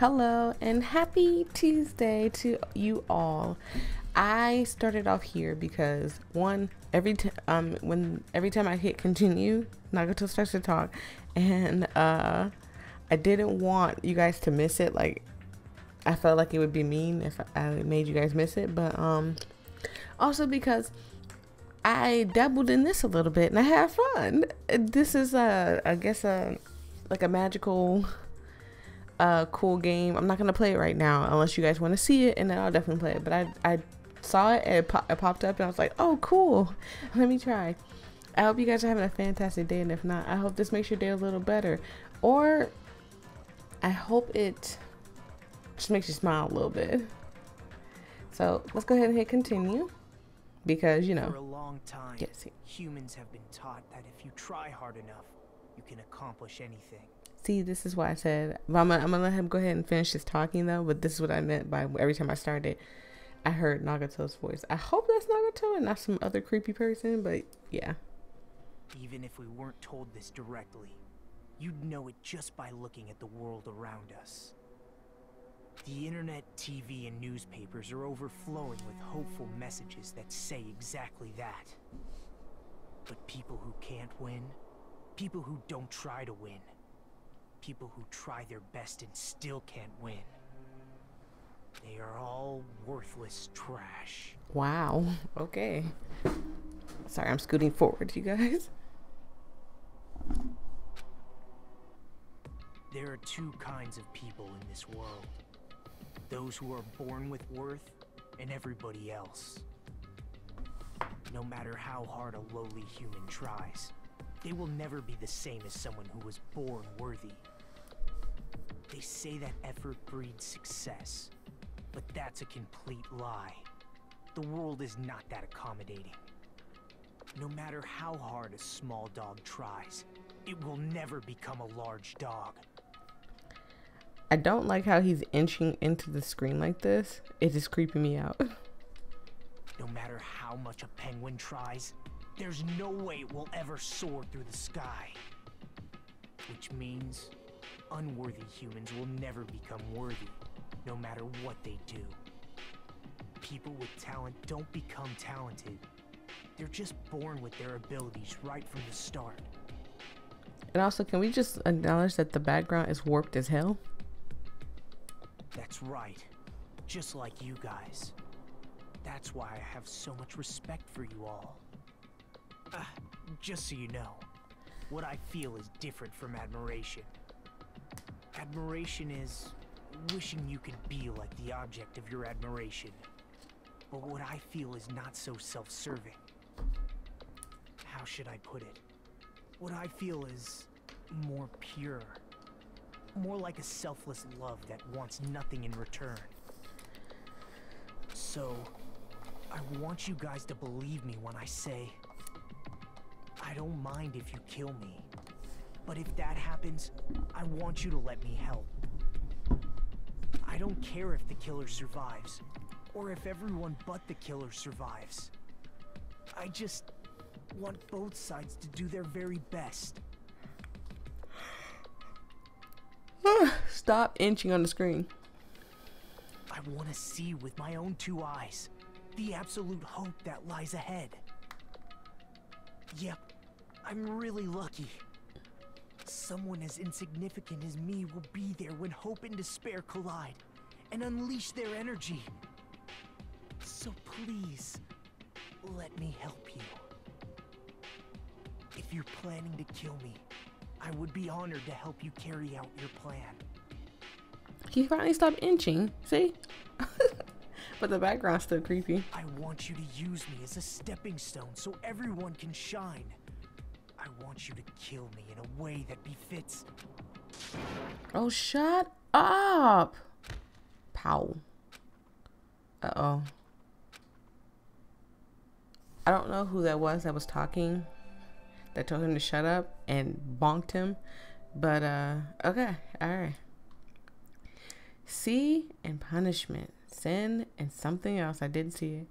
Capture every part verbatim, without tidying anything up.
Hello and happy Tuesday to you all. I started off here because one, every time um when every time I hit continue, Nagito starts to talk, and uh I didn't want you guys to miss it. Like, I felt like it would be mean if I made you guys miss it, but um also because I dabbled in this a little bit and I had fun. This is a I guess a like a magical uh cool game. I'm not gonna play it right now unless you guys want to see it, and then I'll definitely play it. But I I saw it and it, pop, it popped up and I was like, oh cool, let me try. I hope you guys are having a fantastic day, and if not, I hope this makes your day a little better, or I hope it just makes you smile a little bit. So let's go ahead and hit continue, because you know, for a long time, yes, humans have been taught that if you try hard enough, you can accomplish anything. See, this is why I said, well, I'm gonna, I'm gonna let him go ahead and finish his talking though, but this is what I meant by every time I started, I heard Nagito's voice. I hope that's Nagito and not some other creepy person, but yeah. Even if we weren't told this directly, you'd know it just by looking at the world around us. The internet, T V, and newspapers are overflowing with hopeful messages that say exactly that. But people who can't win, people who don't try to win, people who try their best and still can't win, they are all worthless trash. Wow, okay. Sorry, I'm scooting forward, you guys. There are two kinds of people in this world. Those who are born with worth, and everybody else. No matter how hard a lowly human tries, they will never be the same as someone who was born worthy. They say that effort breeds success, but that's a complete lie. The world is not that accommodating. No matter how hard a small dog tries, it will never become a large dog. I don't like how he's inching into the screen like this. It is creeping me out. No matter how much a penguin tries, there's no way it will ever soar through the sky. Which means unworthy humans will never become worthy, no matter what they do. People with talent don't become talented. They're just born with their abilities right from the start. And also, can we just acknowledge that the background is warped as hell? That's right. Just like you guys. That's why I have so much respect for you all. Uh, just so you know, what I feel is different from admiration. Admiration is wishing you could be like the object of your admiration. But what I feel is not so self-serving. How should I put it? What I feel is more pure. More like a selfless love that wants nothing in return. So, I want you guys to believe me when I say, I don't mind if you kill me, but if that happens, I want you to let me help. I don't care if the killer survives, or if everyone but the killer survives. I just want both sides to do their very best. Stop inching on the screen. I want to see with my own two eyes the absolute hope that lies ahead. Yep, I'm really lucky. Someone as insignificant as me will be there when hope and despair collide and unleash their energy. So please, let me help you. If you're planning to kill me, I would be honored to help you carry out your plan. He finally stopped inching, see? But the background's still creepy. I want you to use me as a stepping stone so everyone can shine. I want you to kill me in a way that befits. Oh, shut up. Pow. Uh-oh. I don't know who that was that was talking, that told him to shut up and bonked him. But, uh, okay. All right. See and punishment. Sin and something else, I didn't see it.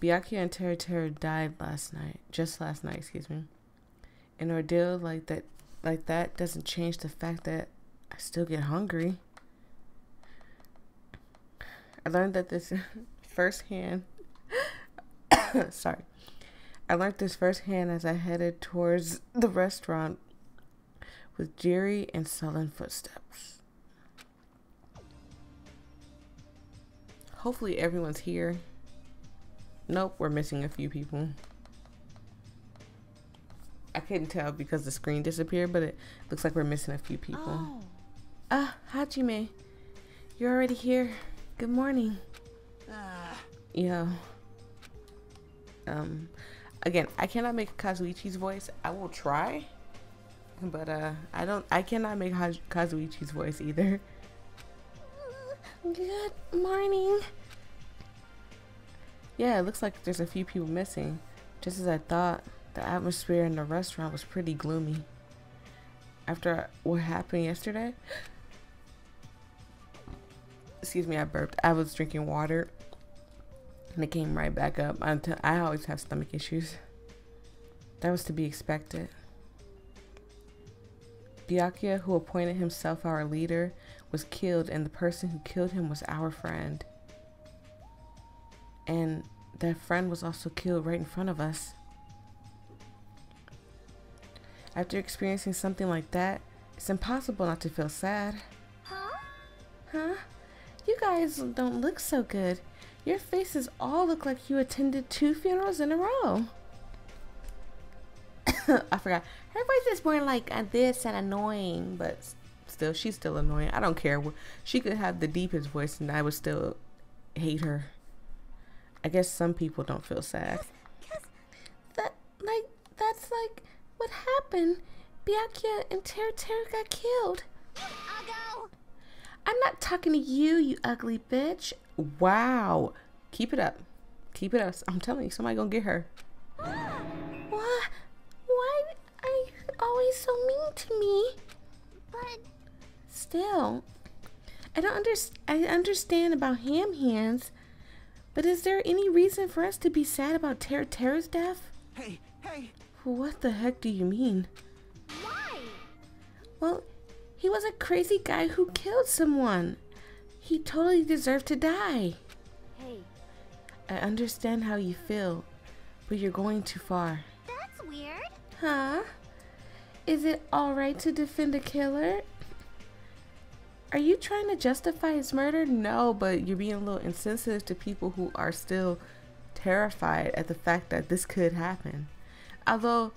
Byakuya and Teruteru died last night, just last night, excuse me. An ordeal like that, like that doesn't change the fact that I still get hungry. I learned that this firsthand. Sorry. I learned this firsthand as I headed towards the restaurant with jeery and sullen footsteps. Hopefully everyone's here. Nope, we're missing a few people. I couldn't tell because the screen disappeared, but it looks like we're missing a few people. Oh. Ah, Hajime, you're already here. Good morning. Uh. Yo. Um, again, I cannot make Kazuichi's voice. I will try, but uh, I don't. I cannot make Haj Kazuichi's voice either. Good morning. Yeah, it looks like there's a few people missing. Just as I thought, the atmosphere in the restaurant was pretty gloomy. After what happened yesterday, excuse me, I burped. I was drinking water and it came right back up. Until I always have stomach issues. That was to be expected. Byakuya, who appointed himself our leader, was killed, and the person who killed him was our friend. And that friend was also killed right in front of us. After experiencing something like that, it's impossible not to feel sad. Huh? Huh? You guys don't look so good. Your faces all look like you attended two funerals in a row. I forgot. Her voice is more like uh, this and annoying, but still, she's still annoying. I don't care. She could have the deepest voice and I would still hate her. I guess some people don't feel sad. Yes, yes. That, like, that's like what happened. Byakuya and Teruteru got killed. I'll go. I'm not talking to you, you ugly bitch. Wow. Keep it up. Keep it up. I'm telling you, somebody gonna get her. What? Why are you always so mean to me? But still, I don't understand. I understand about ham hands. But is there any reason for us to be sad about Teruteru's death? Hey, hey! What the heck do you mean? Why? Well, he was a crazy guy who killed someone. He totally deserved to die. Hey. I understand how you feel, but you're going too far. That's weird. Huh? Is it alright to defend a killer? Are you trying to justify his murder? No, but you're being a little insensitive to people who are still terrified at the fact that this could happen. Although,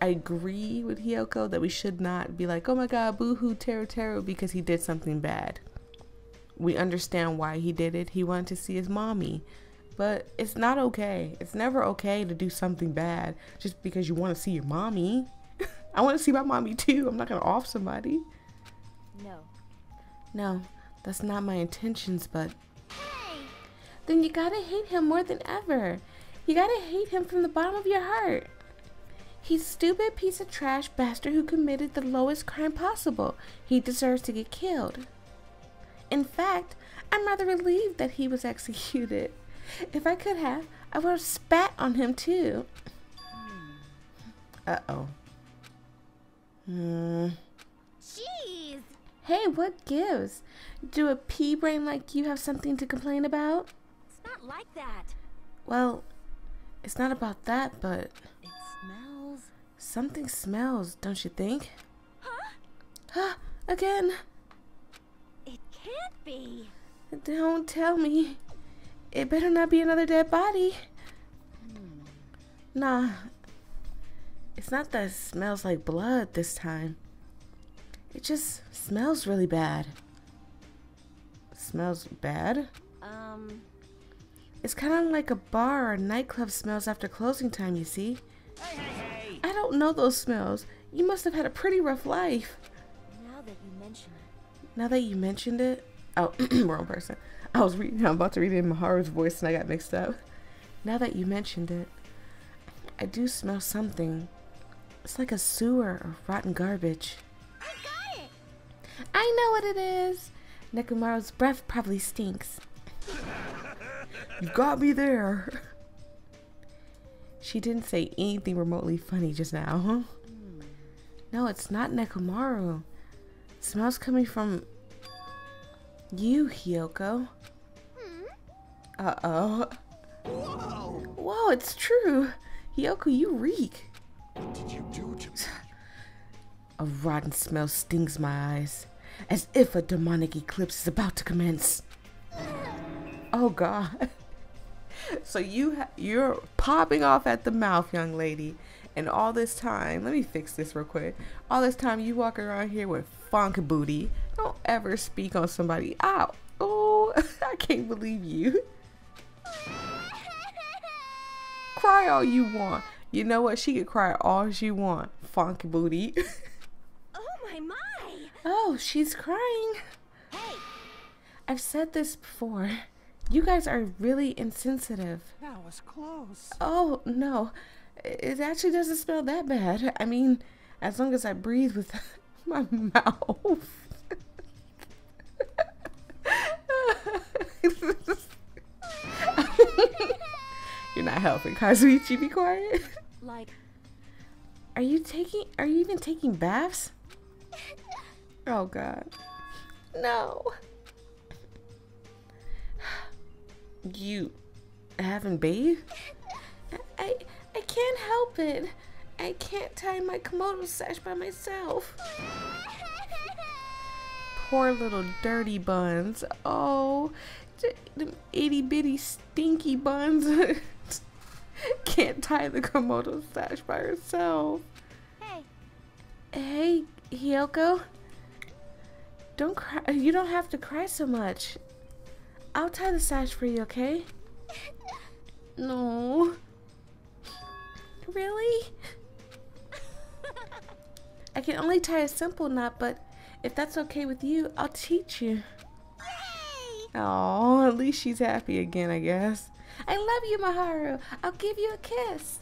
I agree with Hiyoko that we should not be like, oh my god, boohoo, Teruteru, because he did something bad. We understand why he did it. He wanted to see his mommy. But it's not okay. It's never okay to do something bad just because you want to see your mommy. I want to see my mommy too. I'm not going to off somebody. No. No, that's not my intentions, but... Hey. Then you gotta hate him more than ever. You gotta hate him from the bottom of your heart. He's a stupid piece of trash bastard who committed the lowest crime possible. He deserves to get killed. In fact, I'm rather relieved that he was executed. If I could have, I would have spat on him too. Uh-oh. Hmm... Hey, what gives? Do a pea brain like you have something to complain about? It's not like that. Well, it's not about that, but... It smells. Something smells, don't you think? Huh? Huh, again. It can't be. Don't tell me. It better not be another dead body. Hmm. Nah. It's not that it smells like blood this time. It just smells really bad. Smells bad? Um. It's kind of like a bar or a nightclub smells after closing time, you see? Hey, hey, hey. I don't know those smells. You must have had a pretty rough life. Now that you mention it. Now that you mentioned it? Oh, wrong person. I was reading, I'm about to read it in Maharu's voice and I got mixed up. Now that you mentioned it, I do smell something. It's like a sewer or rotten garbage. I know what it is. Nekomaru's breath probably stinks. You got me there. She didn't say anything remotely funny just now, huh? Mm. No, it's not Nekomaru. Smells coming from You, Hiyoko. Hmm? Uh-oh. Whoa. Whoa, it's true. Hiyoko, you reek. What did you do to me? A rotten smell stings my eyes, as if a demonic eclipse is about to commence. Oh God. So you ha you're popping off at the mouth, young lady. And all this time, let me fix this real quick. All this time you walk around here with funk booty. Don't ever speak on somebody. Ow. Oh, I can't believe you. Cry all you want. You know what? She could cry all she want. Funk booty. Oh my my. Oh, she's crying. Hey. I've said this before. You guys are really insensitive. That was close. Oh, no. It actually doesn't smell that bad. I mean, as long as I breathe with my mouth. You're not helping, Kazuichi. Be quiet. Like, are you taking, are you even taking baths? Oh, God. No. You haven't bathed? I I can't help it. I can't tie my Komodo sash by myself. Poor little dirty buns. Oh, them itty bitty stinky buns. Can't tie the Komodo sash by herself. Hey. Hey, Hiyoko. Don't cry. You don't have to cry so much. I'll tie the sash for you, okay? No. Really? I can only tie a simple knot, but if that's okay with you, I'll teach you. Oh, at least she's happy again, I guess. I love you, Mahiru. I'll give you a kiss.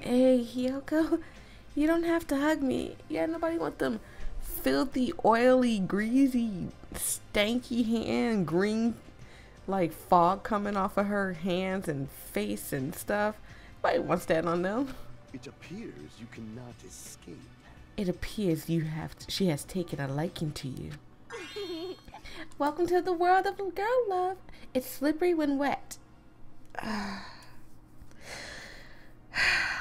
Hey, Hiyoko. You don't have to hug me. Yeah, nobody wants them filthy, oily, greasy, stanky hand, green like fog coming off of her hands and face and stuff. Nobody wants that on them. It appears you cannot escape. It appears you have to, she has taken a liking to you. Welcome to the world of girl love. It's slippery when wet.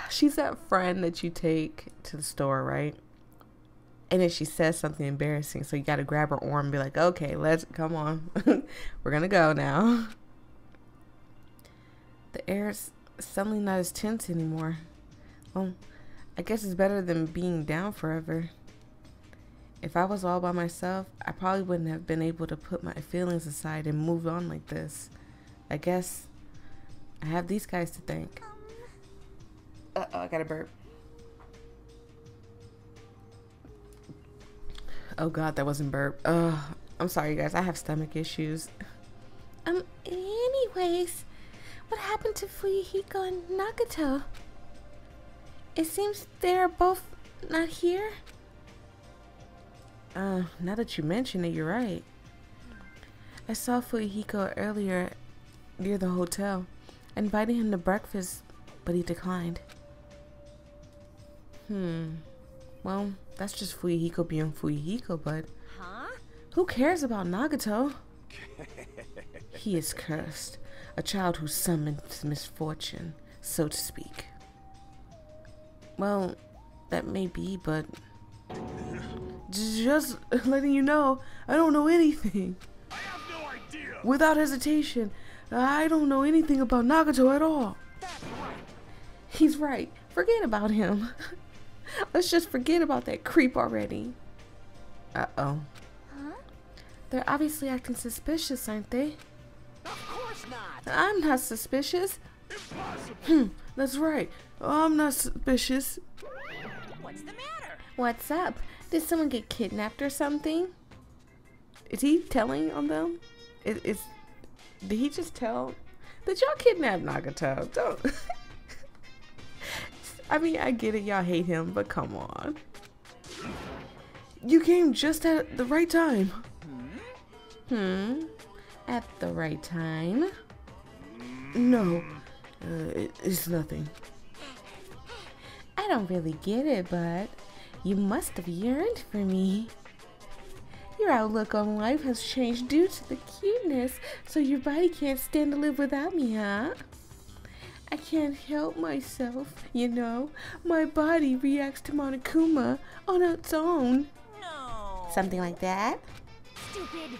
She's that friend that you take to the store, right? And then she says something embarrassing, so you gotta grab her arm and be like, okay, let's, come on. We're gonna go now. The air is suddenly not as tense anymore. Well, I guess it's better than being down forever. If I was all by myself, I probably wouldn't have been able to put my feelings aside and move on like this. I guess I have these guys to thank. Uh-oh, I got a burp. Oh God, that wasn't burp. Ugh, I'm sorry, you guys. I have stomach issues. Um, anyways, what happened to Fuyuhiko and Nagito? It seems they're both not here. Uh, now that you mention it, you're right. I saw Fuyuhiko earlier near the hotel. I invited him to breakfast, but he declined. Hmm. Well, that's just Fuyuhiko being Fuyuhiko, but huh? Who cares about Nagito? He is cursed, a child who summons misfortune, so to speak. Well, that may be, but just letting you know, I don't know anything. I have no idea. Without hesitation, I don't know anything about Nagito at all. That's right. He's right. Forget about him. Let's just forget about that creep already. Uh-oh. Huh? They're obviously acting suspicious, aren't they? Of course not. I'm not suspicious. Impossible. Hmm, that's right. I'm not suspicious. What's the matter? What's up? Did someone get kidnapped or something? Is he telling on them? Is, is did he just tell? Did y'all kidnap Nagito? Don't. I mean, I get it, y'all hate him, but come on. You came just at the right time. Hmm. At the right time. No, uh, it, it's nothing. I don't really get it, but you must have yearned for me. Your outlook on life has changed due to the cuteness, so your body can't stand to live without me, huh? I can't help myself, you know. My body reacts to Monokuma on its own. No. Something like that? Stupid.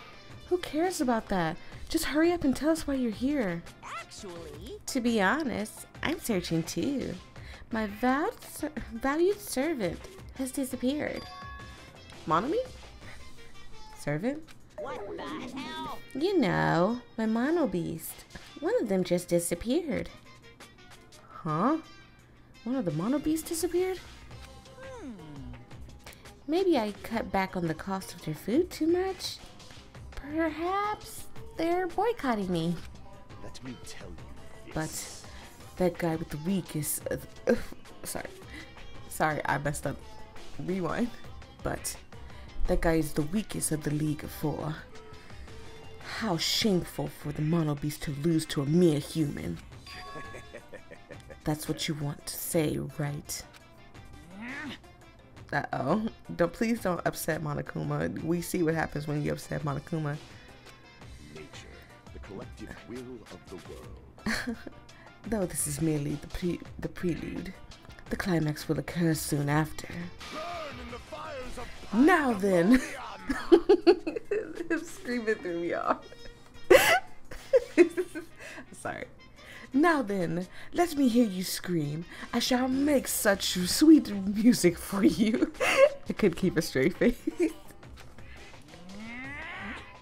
Who cares about that? Just hurry up and tell us why you're here. Actually, to be honest, I'm searching too. My vowed, valued servant has disappeared. Monomi? Servant? What the hell? You know, my Monobeast. One of them just disappeared. Huh? One of the Monobeasts disappeared? Hmm. Maybe I cut back on the cost of their food too much? Perhaps they're boycotting me. Let me tell you this. But that guy with the weakest... Uh, uh, sorry. Sorry, I messed up. Rewind. But that guy is the weakest of the League of Four. How shameful for the Monobeast to lose to a mere human. That's what you want to say, right? Uh-oh. Don't, please don't upset Monokuma. We see what happens when you upset Monokuma. Nature, the collective will of the world. Though this is merely the, pre the prelude, the climax will occur soon after. Burn in the fires of now then! Screaming through me off. Sorry. Now then, let me hear you scream. I shall make such sweet music for you. I could keep a straight face.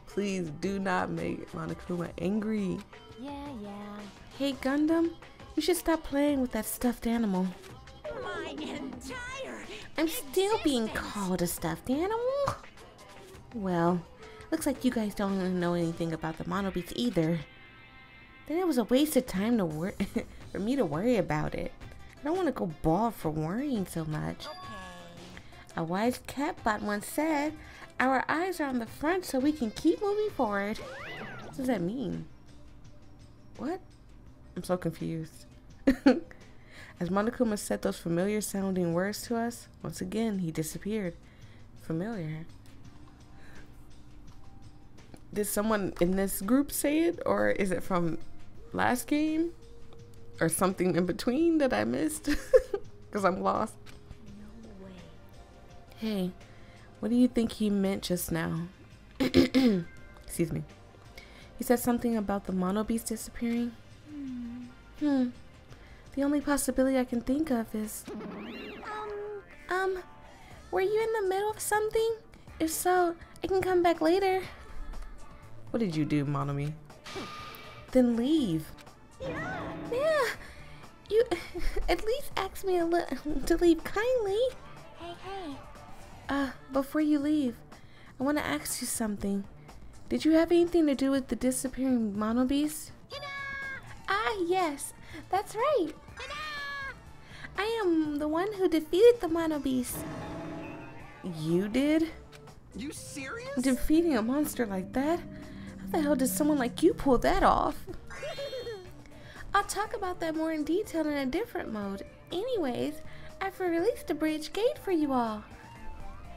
Please do not make Monokuma angry. Yeah, yeah. Hey Gundam, you should stop playing with that stuffed animal. My entire I'm still existence. Being called a stuffed animal? Well, looks like you guys don't know anything about the Monobeats either. Then it was a waste of time to wor for me to worry about it. I don't want to go bald for worrying so much. Okay. A wise catbot once said, our eyes are on the front so we can keep moving forward. What does that mean? What? I'm so confused. As Monokuma said those familiar sounding words to us, once again he disappeared. Familiar. Did someone in this group say it, or is it from last game or something in between that I missed? Because I'm lost. No way. Hey, what do you think he meant just now? Excuse me. He said something about the Monobeast disappearing. Mm. Hmm. The only possibility I can think of is um um were you in the middle of something? If so, I can come back later. What did you do, Monomi? Then leave. Yeah, yeah. You at least asked me a to leave kindly. Hey, hey. Uh, before you leave, I want to ask you something. Did you have anything to do with the disappearing Monobeast? Ah, yes, that's right. I am the one who defeated the Monobeast. You did? You serious? Defeating a monster like that? How the hell did someone like you pull that off? I'll talk about that more in detail in a different mode. Anyways, I've released a bridge gate for you all.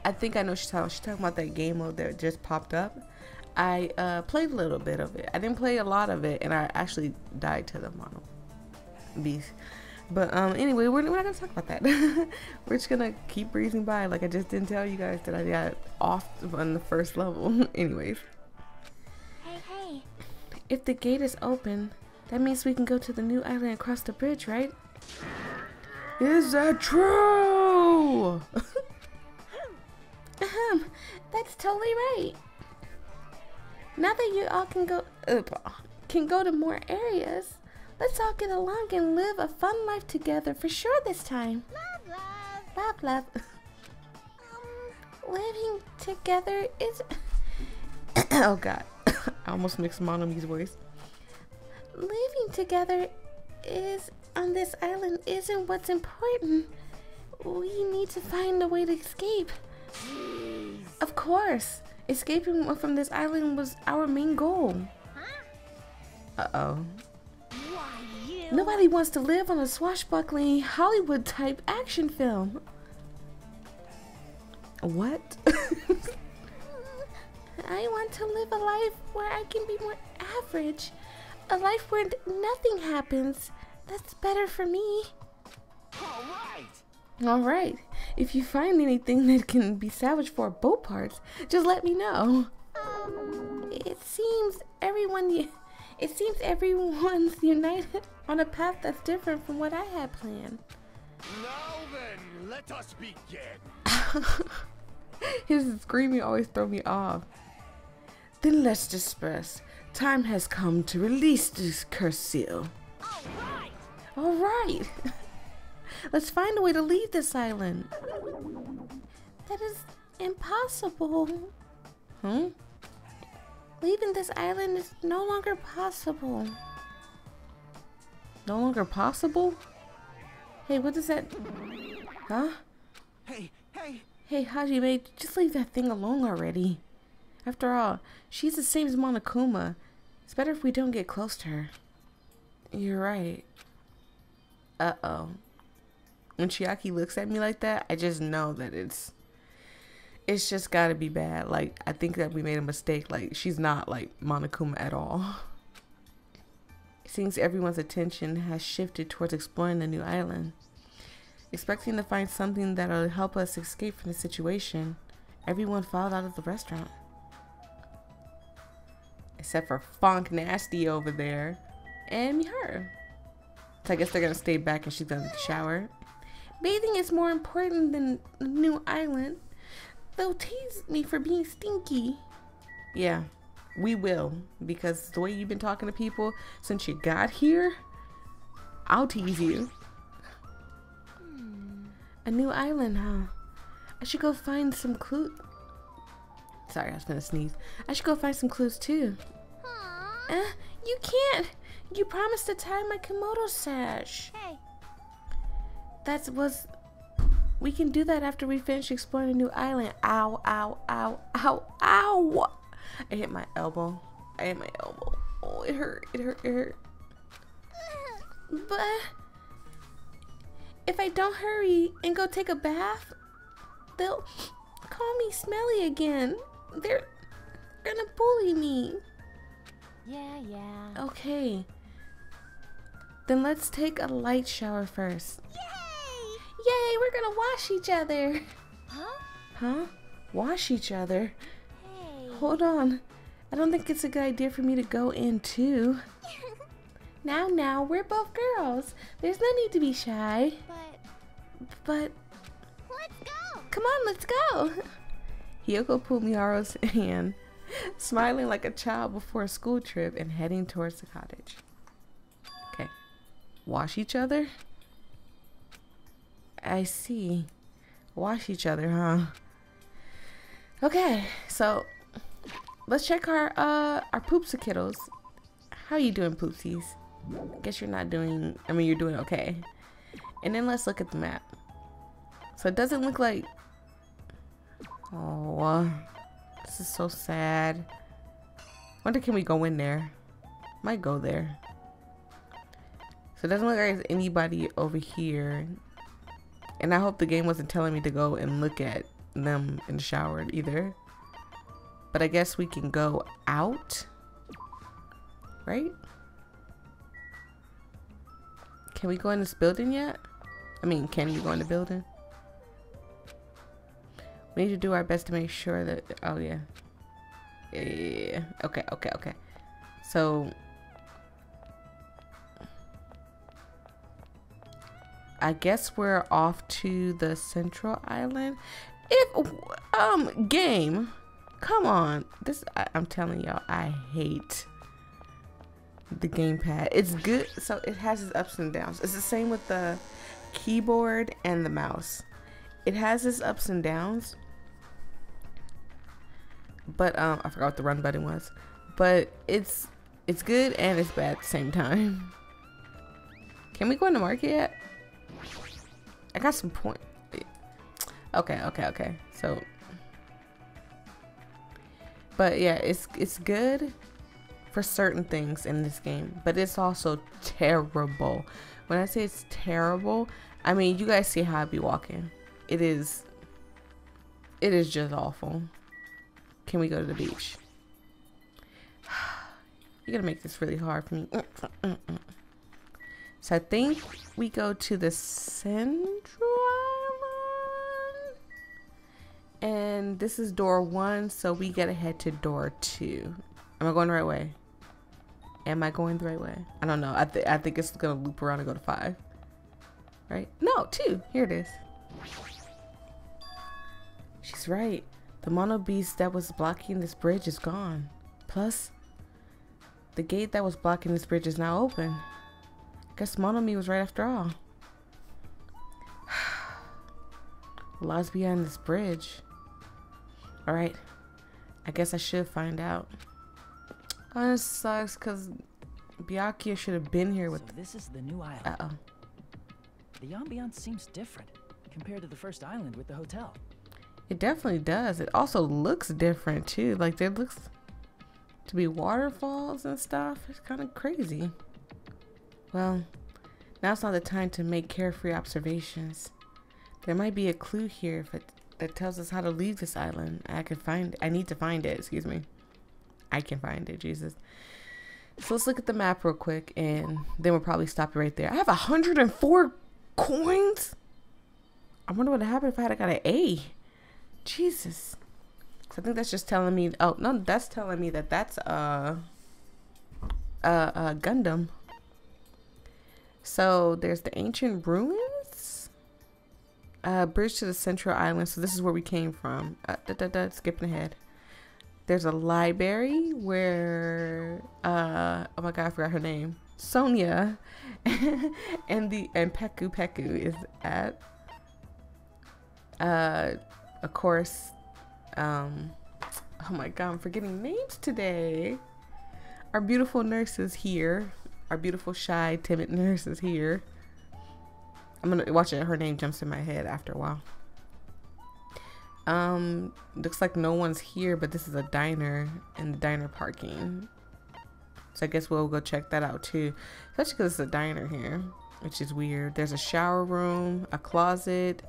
I think I know she's talking, she's talking about that game mode that just popped up. I uh, played a little bit of it. I didn't play a lot of it, and I actually died to the Monobeast. But um, anyway, we're, we're not going to talk about that. We're just going to keep breezing by. Like, I just didn't tell you guys that I got off on the first level. Anyways. Hey, hey. If the gate is open, that means we can go to the new island across the bridge, right? Is that true? um, that's totally right. Now that you all can go, uh, can go to more areas, let's all get along and live a fun life together for sure this time. Love, love. Love, love. Um, living together is... oh, God. I almost mixed Monomi's voice. Living together is on this island isn't what's important. We need to find a way to escape. Jeez. Of course. Escaping from this island was our main goal. Huh? Uh-oh. Nobody wants to live on a swashbuckling Hollywood type action film. What? I want to live a life where I can be more average. A life where nothing happens. That's better for me. Alright! Alright. If you find anything that can be salvaged for boat parts, just let me know. Um, it seems everyone... It seems everyone's united on a path that's different from what I had planned. Now then, let us begin. His screaming always throw me off. Then let's disperse. Time has come to release this cursed seal. Alright! Alright! Let's find a way to leave this island. That is impossible. Hmm? Leaving this island is no longer possible. No longer possible? Hey, what does that... Huh? Hey, hey! Hey, Hajime, just leave that thing alone already. After all, she's the same as Monokuma. It's better if we don't get close to her. You're right. Uh-oh. When Chiaki looks at me like that, I just know that it's... It's just gotta be bad. Like, I think that we made a mistake. Like, she's not like Monokuma at all. Seems everyone's attention has shifted towards exploring the new island. Expecting to find something that'll help us escape from the situation, everyone filed out of the restaurant. Except for Funk Nasty over there. And her. So I guess they're gonna stay back and she's gonna shower. Bathing is more important than the new island. They'll tease me for being stinky. Yeah, we will. Because the way you've been talking to people since you got here, I'll tease you. Hmm. A new island, huh? I should go find some clues. Sorry, I was gonna sneeze. I should go find some clues too. Uh, you can't. You promised to tie my Komodo sash. Hey. That was... We can do that after we finish exploring a new island. Ow, ow, ow, ow, ow. I hit my elbow. I hit my elbow. Oh, it hurt, it hurt, it hurt. But if I don't hurry and go take a bath, they'll call me smelly again. They're gonna bully me. Yeah, yeah. Okay. Then let's take a light shower first. Yeah. Yay, we're gonna wash each other. Huh? Huh? Wash each other? Hey. Hold on. I don't think it's a good idea for me to go in too. Now, now, we're both girls. There's no need to be shy. But... But... Let's go! Come on, let's go! Hiyoko pulled Miharu's hand, smiling like a child before a school trip and heading towards the cottage. Okay. Wash each other? I see. Wash each other, huh? Okay, so let's check our uh our poopsie kiddos. How you doing, poopsies? Guess you're not doing. I mean, you're doing okay. And then let's look at the map. So it doesn't look like. Oh, uh, this is so sad. Wonder can we go in there? Might go there. So it doesn't look like there's anybody over here. And I hope the game wasn't telling me to go and look at them in the shower either. But I guess we can go out, right? Can we go in this building yet? I mean, can you go in the building? We need to do our best to make sure that, oh yeah. Yeah, yeah, yeah. Okay, okay, okay. So, I guess we're off to the central island. If um game, come on. This I, I'm telling y'all, I hate the gamepad. It's good, so it has its ups and downs. It's the same with the keyboard and the mouse. It has its ups and downs. But um, I forgot what the run button was. But it's it's good and it's bad at the same time. Can we go in the market yet? I got some point. Okay, okay, okay. So, but yeah, it's it's good for certain things in this game, but it's also terrible. When I say it's terrible, I mean you guys see how I be walking. It is. It is just awful. Can we go to the beach? You're gonna make this really hard for me. So I think we go to the central island. And this is door one, so we gotta head to door two. Am I going the right way? Am I going the right way? I don't know. I, th I think it's gonna loop around and go to five. Right? No, two. Here it is. She's right. The monobeast that was blocking this bridge is gone. Plus, the gate that was blocking this bridge is now open. I guess Monomi was right after all. The law's behind this bridge. Alright. I guess I should find out. Oh, this sucks because Byakuya should have been here with. So this is the new island. Uh oh. The ambiance seems different compared to the first island with the hotel. It definitely does. It also looks different too. Like there looks to be waterfalls and stuff. It's kind of crazy. Well, now's not the time to make carefree observations. There might be a clue here if it, that tells us how to leave this island. I could find. I need to find it. Excuse me. I can find it, Jesus. So let's look at the map real quick and then we'll probably stop it right there. I have one hundred and four coins. I wonder what would happen if I had got an A. Jesus. So I think that's just telling me, oh no, that's telling me that that's uh, uh, uh, Gundam. So there's the ancient ruins, uh, bridge to the central island. So this is where we came from. Uh, da, da, da, skipping ahead. There's a library where, uh, oh my God, I forgot her name. Sonia and the, and Peku Peku is at, uh, of course, um, oh my God, I'm forgetting names today. Our beautiful nurse is here. Our beautiful, shy, timid nurse is here. I'm going to watch it. Her name jumps in my head after a while. Um, looks like no one's here, but this is a diner and the diner parking. So I guess we'll go check that out too. Especially because it's a diner here, which is weird. There's a shower room, a closet,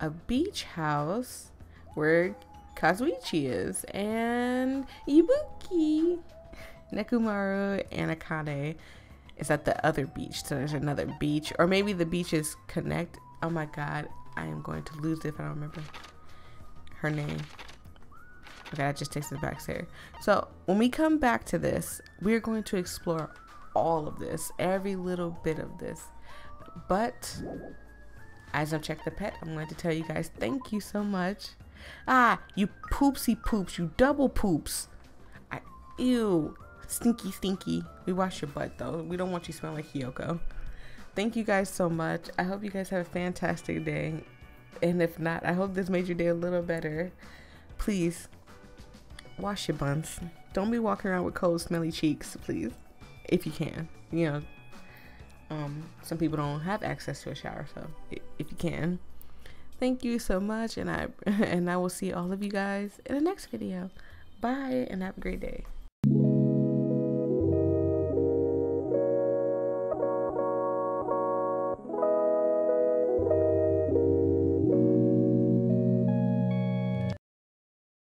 a beach house where Kazuichi is, and Ibuki. Nekomaru and Akane is at the other beach. So there's another beach, or maybe the beaches connect. Oh my God, I am going to lose it if I don't remember her name. Okay, I just takes it back there. So when we come back to this, we're going to explore all of this, every little bit of this. But as I check the pet, I'm going to tell you guys thank you so much. Ah, you poopsie poops, you double poops. I ew, stinky stinky. We wash your butt though. We don't want you smelling like Hiyoko. Thank you guys so much. I hope you guys have a fantastic day. And if not, I hope this made your day a little better. Please, wash your buns. Don't be walking around with cold, smelly cheeks, please. If you can. You know, um, some people don't have access to a shower, so if you can. Thank you so much, and I, and I will see all of you guys in the next video. Bye, and have a great day.